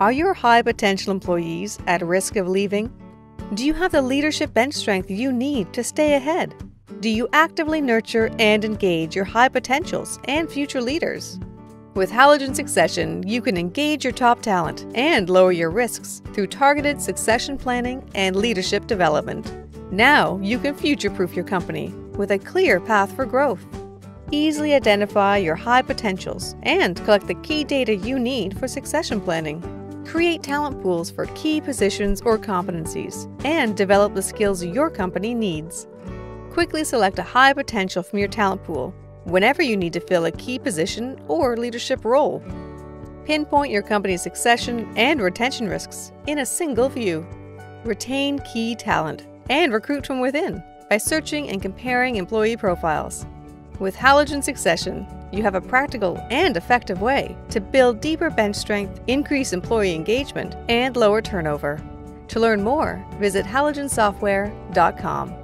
Are your high potential employees at risk of leaving? Do you have the leadership bench strength you need to stay ahead? Do you actively nurture and engage your high potentials and future leaders? With Halogen Succession, you can engage your top talent and lower your risks through targeted succession planning and leadership development. Now you can future-proof your company with a clear path for growth. Easily identify your high potentials and collect the key data you need for succession planning. Create talent pools for key positions or competencies and develop the skills your company needs. Quickly select a high potential from your talent pool whenever you need to fill a key position or leadership role. Pinpoint your company's succession and retention risks in a single view. Retain key talent and recruit from within by searching and comparing employee profiles. With Halogen Succession, you have a practical and effective way to build deeper bench strength, increase employee engagement, and lower turnover. To learn more, visit halogensoftware.com.